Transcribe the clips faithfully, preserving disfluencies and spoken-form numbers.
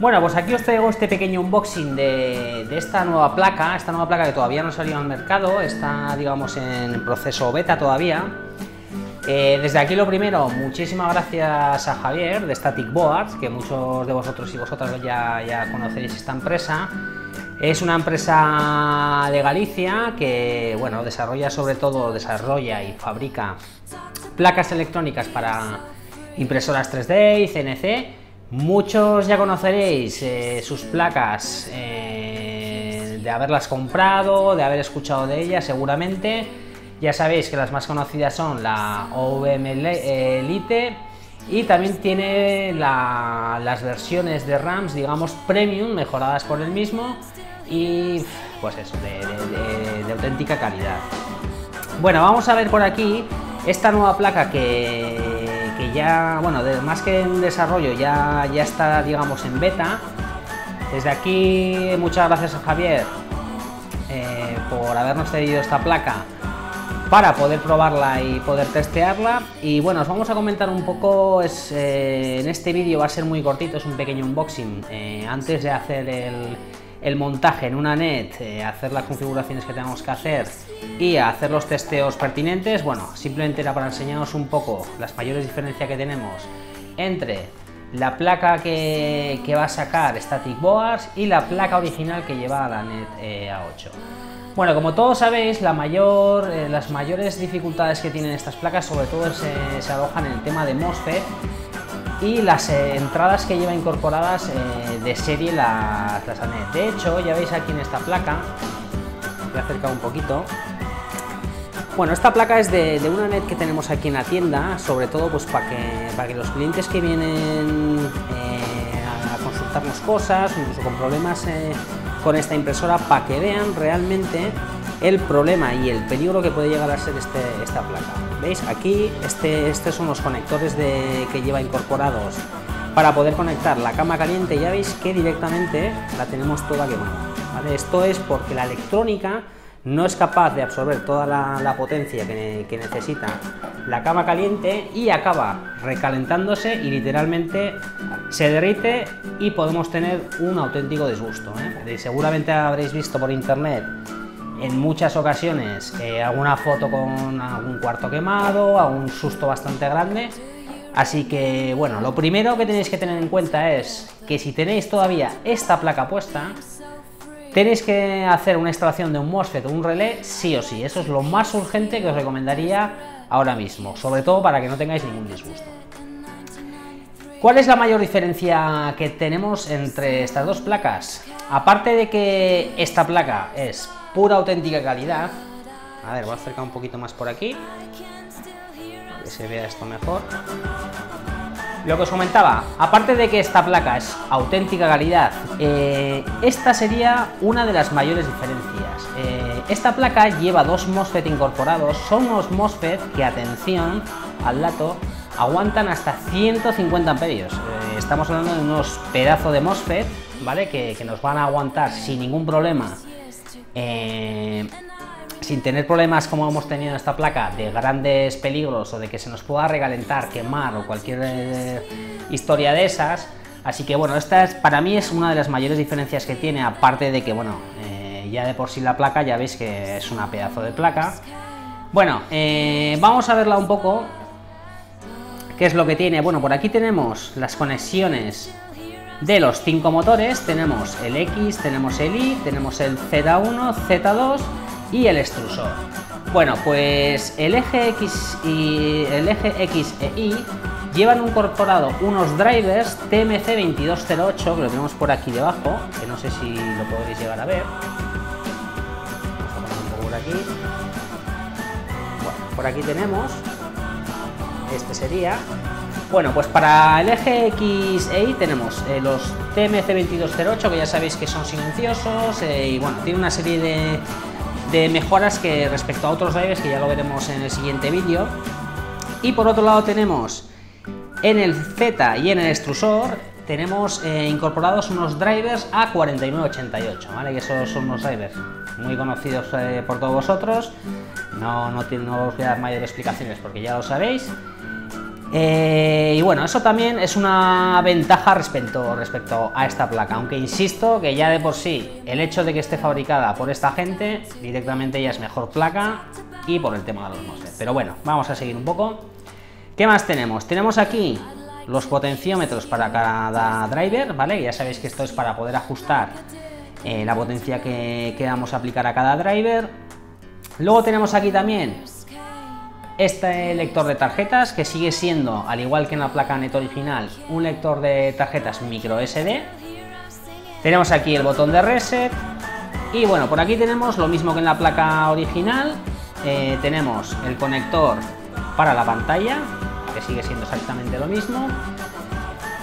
Bueno, pues aquí os traigo este pequeño unboxing de, de esta nueva placa, esta nueva placa que todavía no salió al mercado, está, digamos, en proceso beta todavía. Eh, desde aquí lo primero, muchísimas gracias a Javier de Static Boards, que muchos de vosotros y vosotras ya, ya conocéis esta empresa. Es una empresa de Galicia que, bueno, desarrolla sobre todo, desarrolla y fabrica placas electrónicas para impresoras tres D y C N C. Muchos ya conoceréis eh, sus placas eh, de haberlas comprado, de haber escuchado de ellas seguramente. Ya sabéis que las más conocidas son la O V M Elite y también tiene la, las versiones de RAMs, digamos, premium, mejoradas por el mismo y pues eso, de, de, de, de auténtica calidad. Bueno, vamos a ver por aquí esta nueva placa que... que ya, bueno, de, más que en desarrollo, ya, ya está, digamos, en beta. Desde aquí, muchas gracias a Javier eh, por habernos cedido esta placa para poder probarla y poder testearla. Y bueno, os vamos a comentar un poco, es, eh, en este vídeo va a ser muy cortito, es un pequeño unboxing. Eh, antes de hacer el, el montaje en una Anet, eh, hacer las configuraciones que tenemos que hacer y hacer los testeos pertinentes, bueno, simplemente era para enseñaros un poco las mayores diferencias que tenemos entre la placa que, que va a sacar Static Boards y la placa original que lleva la Anet eh, A ocho. Bueno, como todos sabéis, la mayor, eh, las mayores dificultades que tienen estas placas sobre todo se, se alojan en el tema de MOSFET y las eh, entradas que lleva incorporadas eh, de serie la Trasanet. De hecho, ya veis aquí en esta placa, voy a acercar un poquito. Bueno, esta placa es de, de una Anet que tenemos aquí en la tienda, sobre todo pues para que, para que los clientes que vienen eh, a consultarnos cosas, incluso con problemas eh, con esta impresora, para que vean realmente el problema y el peligro que puede llegar a ser este, esta placa. ¿Veis? Aquí este, estos son los conectores de, que lleva incorporados para poder conectar la cama caliente. Ya veis que directamente la tenemos toda quemada, ¿vale? Esto es porque la electrónica no es capaz de absorber toda la, la potencia que, que necesita la cama caliente y acaba recalentándose y literalmente se derrite y podemos tener un auténtico disgusto, ¿eh? Seguramente habréis visto por internet en muchas ocasiones eh, alguna foto con algún cuarto quemado, algún susto bastante grande. Así que bueno, lo primero que tenéis que tener en cuenta es que si tenéis todavía esta placa puesta, tenéis que hacer una instalación de un MOSFET o un relé sí o sí. Eso es lo más urgente que os recomendaría ahora mismo, sobre todo para que no tengáis ningún disgusto. ¿Cuál es la mayor diferencia que tenemos entre estas dos placas? Aparte de que esta placa es pura auténtica calidad, a ver, voy a acercar un poquito más por aquí, que se vea esto mejor. Lo que os comentaba, aparte de que esta placa es auténtica calidad, eh, esta sería una de las mayores diferencias. Eh, esta placa lleva dos MOSFET incorporados, son unos MOSFET que, atención al dato, aguantan hasta ciento cincuenta amperios. Eh, estamos hablando de unos pedazos de MOSFET, ¿vale? Que, que nos van a aguantar sin ningún problema, eh, sin tener problemas como hemos tenido en esta placa de grandes peligros o de que se nos pueda recalentar, quemar o cualquier eh, historia de esas. Así que bueno, esta es, para mí es una de las mayores diferencias que tiene, aparte de que bueno, eh, ya de por sí la placa ya veis que es una pedazo de placa. Bueno, eh, vamos a verla un poco, qué es lo que tiene. Bueno, por aquí tenemos las conexiones de los cinco motores, tenemos el X, tenemos el Y, tenemos el Z uno, Z dos y el extrusor. Bueno, pues el eje X y el eje X e Y llevan incorporado unos drivers T M C veintidós cero ocho, que lo tenemos por aquí debajo, que no sé si lo podréis llegar a ver. Vamos a poner un poco por aquí. Bueno, por aquí tenemos, este sería. Bueno, pues para el eje X e Y tenemos eh, los T M C veintidós cero ocho, que ya sabéis que son silenciosos, eh, y bueno, tiene una serie de de mejoras que respecto a otros drivers, que ya lo veremos en el siguiente vídeo. Y por otro lado tenemos en el Z y en el extrusor tenemos eh, incorporados unos drivers A cuatro nueve ocho ocho, ¿vale? Que esos son unos drivers muy conocidos eh, por todos vosotros. No, no, no os voy a dar mayores explicaciones porque ya lo sabéis. Eh, y bueno, eso también es una ventaja respecto, respecto a esta placa, aunque insisto que ya de por sí el hecho de que esté fabricada por esta gente directamente ya es mejor placa, y por el tema de los MOSFET. Pero bueno, vamos a seguir un poco. ¿Qué más tenemos? Tenemos aquí los potenciómetros para cada driver, ¿vale? Ya sabéis que esto es para poder ajustar eh, la potencia que, que vamos a aplicar a cada driver. Luego tenemos aquí también este lector de tarjetas, que sigue siendo, al igual que en la placa Anet original, un lector de tarjetas micro S D. Tenemos aquí el botón de reset. Y bueno, por aquí tenemos lo mismo que en la placa original. Eh, tenemos el conector para la pantalla, que sigue siendo exactamente lo mismo.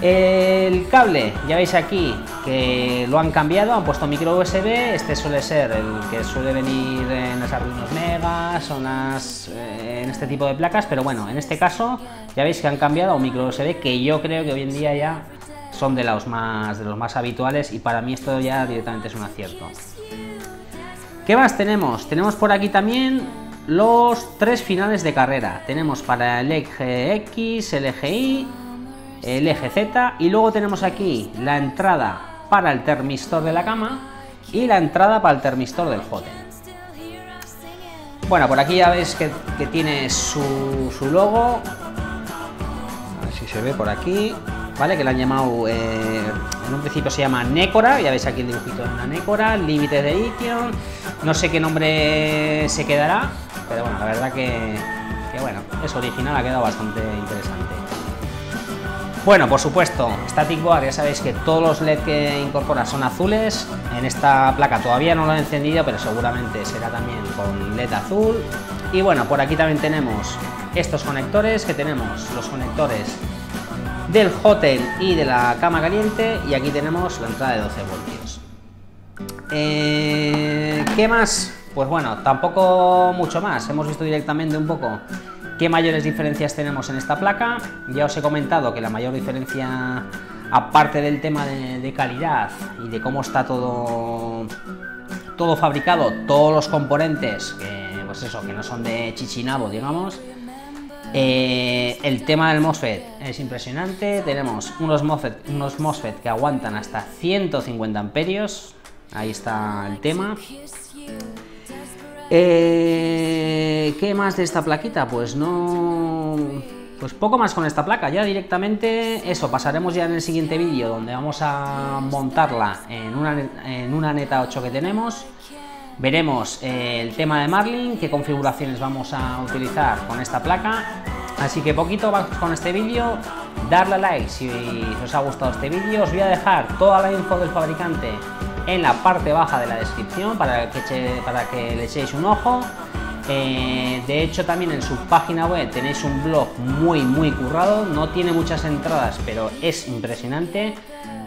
El cable, ya veis aquí que lo han cambiado, han puesto micro U S B. Este suele ser el que suele venir en las Arduinos Megas o las, eh, en este tipo de placas, pero bueno, en este caso ya veis que han cambiado a un micro U S B, que yo creo que hoy en día ya son de los más, de los más habituales, y para mí esto ya directamente es un acierto. ¿Qué más tenemos? Tenemos por aquí también los tres finales de carrera. Tenemos para el E G X, el E G I, el E G Z, y luego tenemos aquí la entrada para el termistor de la cama y la entrada para el termistor del joten. Bueno, por aquí ya veis que, que tiene su, su logo, a ver si se ve por aquí, vale, que la han llamado, eh, en un principio se llama Nécora, ya veis aquí el dibujito de una Nécora, límites de edición, no sé qué nombre se quedará. Pero bueno, la verdad que, que bueno, es original, ha quedado bastante interesante. Bueno, por supuesto, Static Board, ya sabéis que todos los L E D que incorpora son azules. En esta placa todavía no lo he encendido, pero seguramente será también con L E D azul. Y bueno, por aquí también tenemos estos conectores, que tenemos los conectores del hotel y de la cama caliente, y aquí tenemos la entrada de doce voltios. Eh, ¿Qué más? Pues bueno, tampoco mucho más. Hemos visto directamente un poco qué mayores diferencias tenemos en esta placa. Ya os he comentado que la mayor diferencia, aparte del tema de, de calidad y de cómo está todo, todo fabricado, todos los componentes, que, pues eso, que no son de chichinabo, digamos, eh, el tema del MOSFET es impresionante. Tenemos unos MOSFET, unos MOSFET que aguantan hasta ciento cincuenta amperios. Ahí está el tema. Eh, ¿Qué más de esta plaquita? Pues no... Pues poco más con esta placa. Ya directamente eso, pasaremos ya en el siguiente vídeo, donde vamos a montarla en una, en una Anet A ocho que tenemos. Veremos eh, el tema de Marlin, qué configuraciones vamos a utilizar con esta placa. Así que poquito más con este vídeo. Darle a like si os ha gustado este vídeo. Os voy a dejar toda la info del fabricante en la parte baja de la descripción para que, eche, para que le echéis un ojo. Eh, de hecho, también en su página web tenéis un blog muy muy currado. No tiene muchas entradas, pero es impresionante.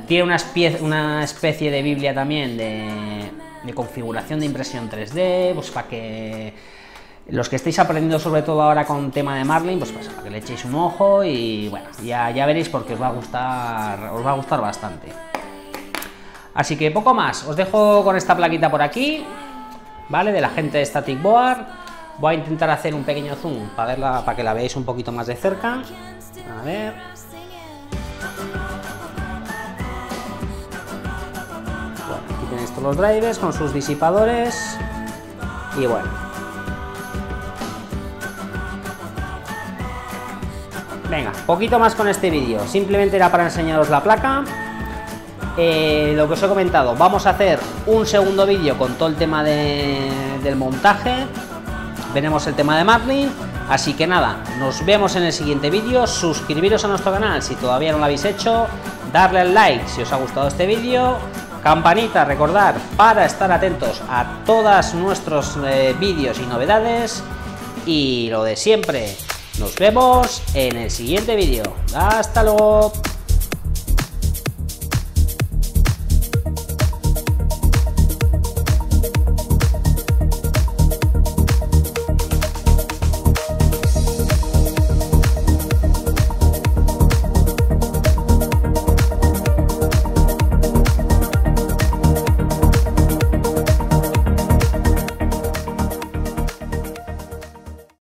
Tiene una especie, una especie de biblia también de, de configuración de impresión tres D, pues para que los que estáis aprendiendo sobre todo ahora con tema de Marlin, pues, pues para que le echéis un ojo. Y bueno, ya, ya veréis, porque os va a gustar, os va a gustar bastante. Así que poco más, os dejo con esta plaquita por aquí, ¿vale? De la gente de Static Board. Voy a intentar hacer un pequeño zoom para verla, para que la veáis un poquito más de cerca. A ver. Bueno, aquí tenéis todos los drivers con sus disipadores. Y bueno. Venga, poquito más con este vídeo. Simplemente era para enseñaros la placa. Eh, lo que os he comentado, vamos a hacer un segundo vídeo con todo el tema de, del montaje. Veremos el tema de Marlin. Así que nada, nos vemos en el siguiente vídeo. Suscribiros a nuestro canal si todavía no lo habéis hecho, darle al like si os ha gustado este vídeo, campanita, recordar, para estar atentos a todos nuestros eh, vídeos y novedades. Y lo de siempre, nos vemos en el siguiente vídeo. Hasta luego.